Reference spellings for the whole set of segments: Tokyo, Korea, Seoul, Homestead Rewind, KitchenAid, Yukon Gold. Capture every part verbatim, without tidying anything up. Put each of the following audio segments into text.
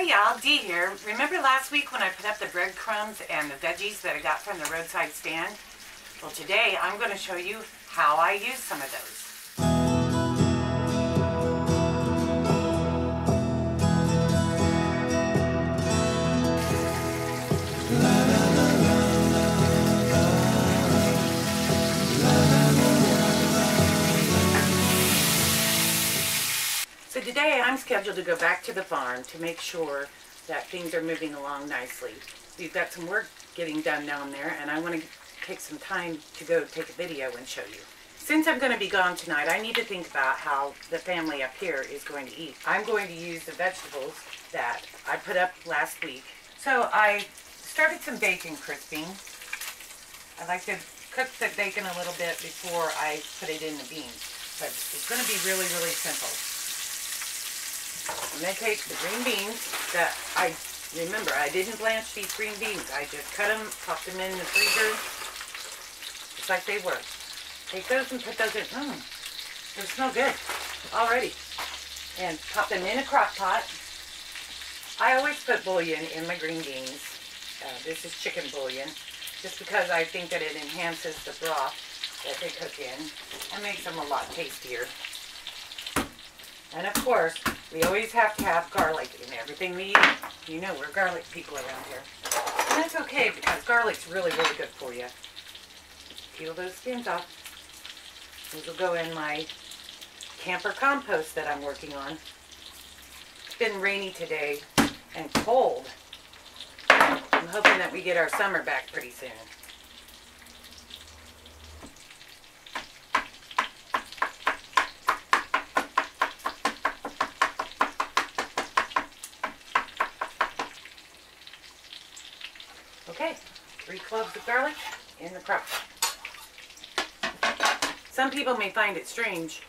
Hey y'all, Dee here. Remember last week when I put up the breadcrumbs and the veggies that I got from the roadside stand? Well, today I'm going to show you how I use some of those. So today I'm scheduled to go back to the farm to make sure that things are moving along nicely. We've got some work getting done down there and I want to take some time to go take a video and show you. Since I'm going to be gone tonight, I need to think about how the family up here is going to eat. I'm going to use the vegetables that I put up last week. So I started some bacon crisping. I like to cook the bacon a little bit before I put it in the beans, but it's going to be really, really simple. I'm going to take the green beans that I, remember, I didn't blanch these green beans. I just cut them, popped them in the freezer, just like they were. Take those and put those in. Mmm, they smell good already. And pop them in a crock pot. I always put bouillon in my green beans. Uh, this is chicken bouillon, just because I think that it enhances the broth that they cook in and makes them a lot tastier. And of course, we always have to have garlic in everything we eat. You know, we're garlic people around here. And that's okay because garlic's really, really good for you. Peel those skins off. These will go in my camper compost that I'm working on. It's been rainy today and cold. I'm hoping that we get our summer back pretty soon. Okay, three cloves of garlic in the crock pot. Some people may find it strange,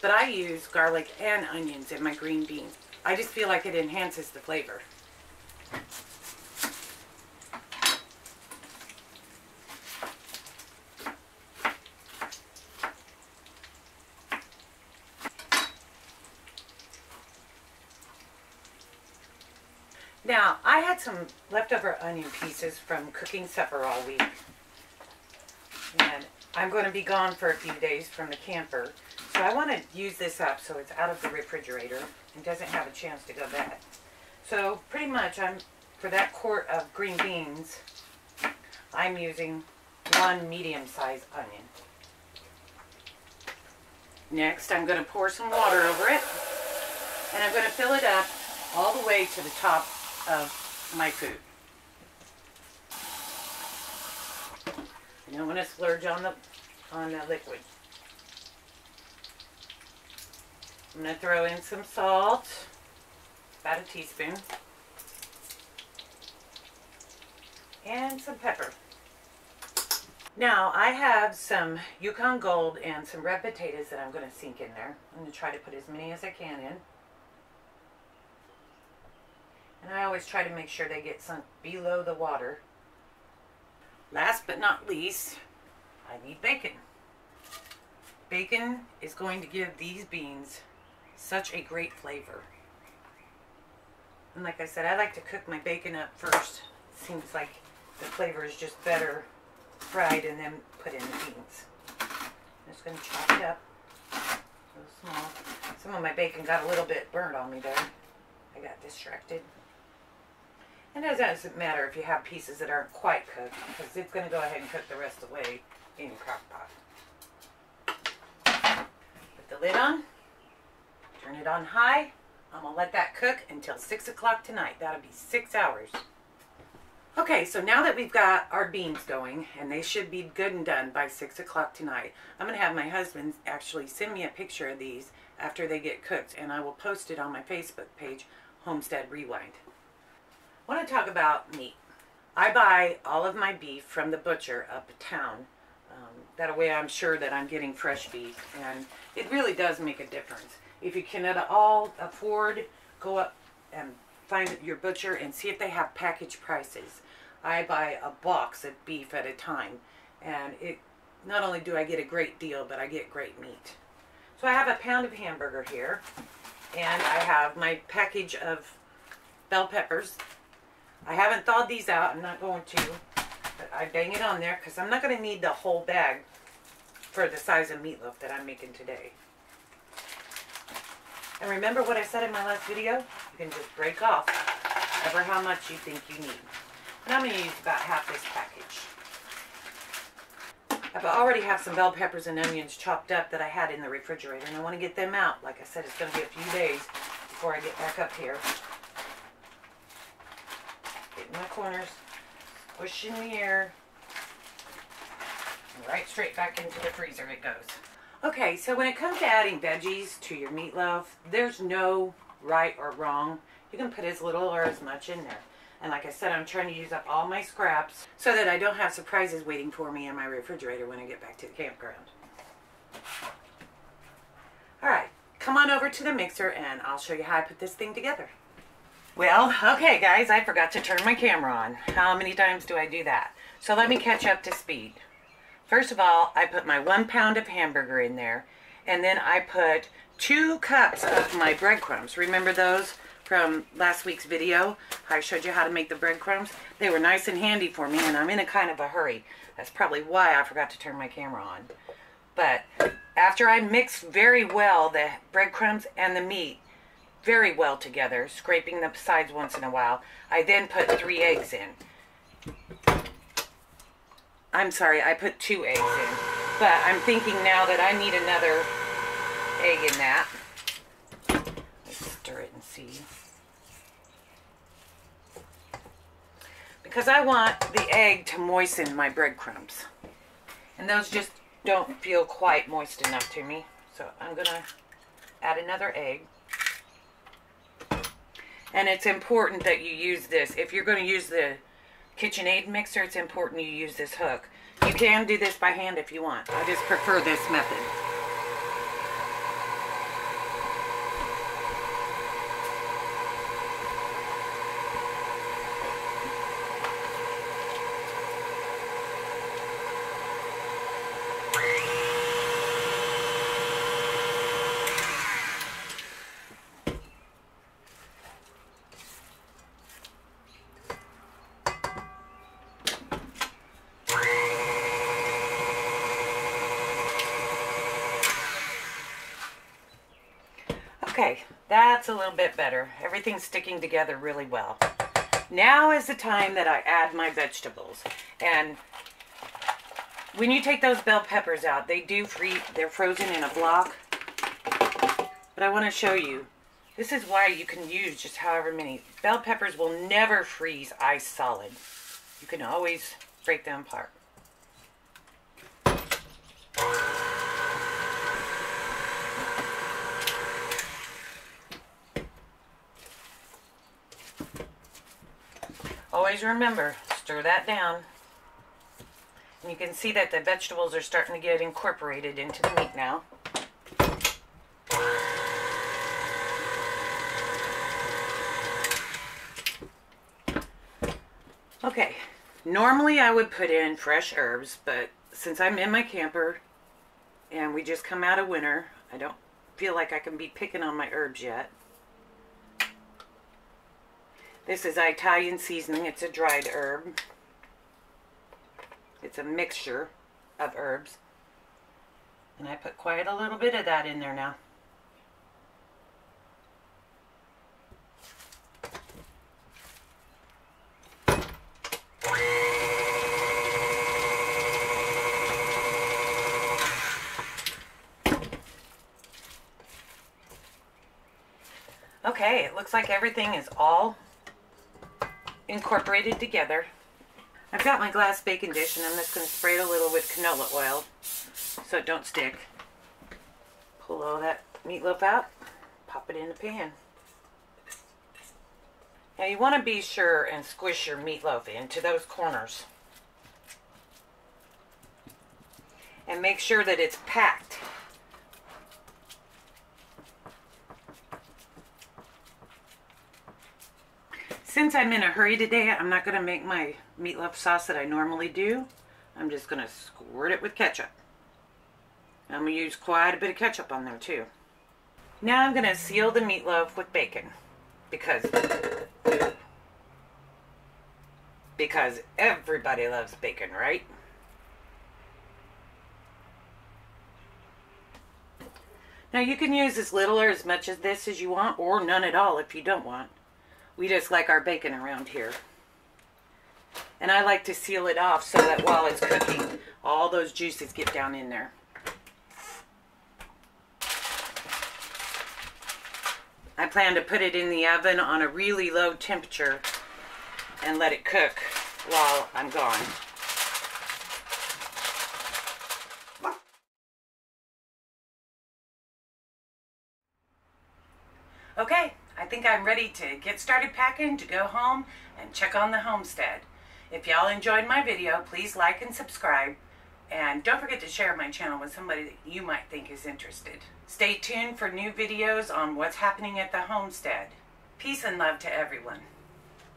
but I use garlic and onions in my green beans. I just feel like it enhances the flavor. Now, I had some leftover onion pieces from cooking supper all week. And I'm going to be gone for a few days from the camper. So I want to use this up so it's out of the refrigerator and doesn't have a chance to go bad. So pretty much, I'm for that quart of green beans, I'm using one medium-sized onion. Next, I'm going to pour some water over it. And I'm going to fill it up all the way to the top of my food. I don't want to splurge on the on the liquid. I'm going to throw in some salt, about a teaspoon, and some pepper. Now I have some Yukon Gold and some red potatoes that I'm going to sink in there. I'm going to try to put as many as I can in. And I always try to make sure they get sunk below the water. Last but not least, I need bacon. Bacon is going to give these beans such a great flavor. And like I said, I like to cook my bacon up first. It seems like the flavor is just better fried and then put in the beans. I'm just going to chop it up so small. Some of my bacon got a little bit burnt on me there. I got distracted. And it doesn't matter if you have pieces that aren't quite cooked, because it's going to go ahead and cook the rest of the way in your crock pot. Put the lid on, turn it on high. I'm going to let that cook until six o'clock tonight. That'll be six hours. Okay, so now that we've got our beans going, and they should be good and done by six o'clock tonight, I'm going to have my husband actually send me a picture of these after they get cooked, and I will post it on my Facebook page, Homestead Rewind. I want to talk about meat. I buy all of my beef from the butcher up town. Um, that way I'm sure that I'm getting fresh beef, and it really does make a difference. If you can at all afford, go up and find your butcher and see if they have package prices. I buy a box of beef at a time, and it not only do I get a great deal, but I get great meat. So I have a pound of hamburger here, and I have my package of bell peppers. I haven't thawed these out. I'm not going to. But I bang it on there because I'm not going to need the whole bag for the size of meatloaf that I'm making today. And remember what I said in my last video? You can just break off ever how much you think you need. And I'm going to use about half this package. I already have some bell peppers and onions chopped up that I had in the refrigerator, and I want to get them out. Like I said, it's going to be a few days before I get back up here. Getting my corners, push in the air, and right straight back into the freezer it goes. Okay, so when it comes to adding veggies to your meatloaf, there's no right or wrong. You can put as little or as much in there. And like I said, I'm trying to use up all my scraps so that I don't have surprises waiting for me in my refrigerator when I get back to the campground. All right, come on over to the mixer and I'll show you how I put this thing together. Well, okay guys, I forgot to turn my camera on. How many times do I do that? So let me catch up to speed. First of all, I put my one pound of hamburger in there, and then I put two cups of my breadcrumbs. Remember those from last week's video? I showed you how to make the breadcrumbs. They were nice and handy for me, and I'm in a kind of a hurry. That's probably why I forgot to turn my camera on. But after I mixed very well the breadcrumbs and the meat very well together, scraping the sides once in a while, I then put three eggs in. I'm sorry, I put two eggs in, but I'm thinking now that I need another egg in that. Let's stir it and see. Because I want the egg to moisten my breadcrumbs. And those just don't feel quite moist enough to me. So I'm gonna add another egg. And it's important that you use this. If you're gonna use the KitchenAid mixer, it's important you use this hook. You can do this by hand if you want. I just prefer this method. Okay, that's a little bit better. Everything's sticking together really well. Now is the time that I add my vegetables. And when you take those bell peppers out, they do freeze, they're frozen in a block. But I want to show you, this is why you can use just however many. Bell peppers will never freeze ice solid. You can always break them apart. Always remember, stir that down. And you can see that the vegetables are starting to get incorporated into the meat now. Okay, normally I would put in fresh herbs, but since I'm in my camper and we just come out of winter, I don't feel like I can be picking on my herbs yet. This is Italian seasoning. It's a dried herb. It's a mixture of herbs. And I put quite a little bit of that in there now. Okay, it looks like everything is all incorporated together. I've got my glass baking dish and I'm just going to spray it a little with canola oil so it don't stick. Pull all that meatloaf out, pop it in the pan. Now you want to be sure and squish your meatloaf into those corners. And make sure that it's packed. Since I'm in a hurry today, I'm not going to make my meatloaf sauce that I normally do. I'm just going to squirt it with ketchup. I'm going to use quite a bit of ketchup on there too. Now I'm going to seal the meatloaf with bacon because Because everybody loves bacon, right? Now you can use as little or as much of this as you want, or none at all if you don't want. We just like our bacon around here. And I like to seal it off so that while it's cooking, all those juices get down in there. I plan to put it in the oven on a really low temperature and let it cook while I'm gone. Okay, I think I'm ready to get started packing to go home and check on the homestead. If y'all enjoyed my video, please like and subscribe. And don't forget to share my channel with somebody that you might think is interested. Stay tuned for new videos on what's happening at the homestead. Peace and love to everyone.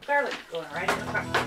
Garlic going right in the front.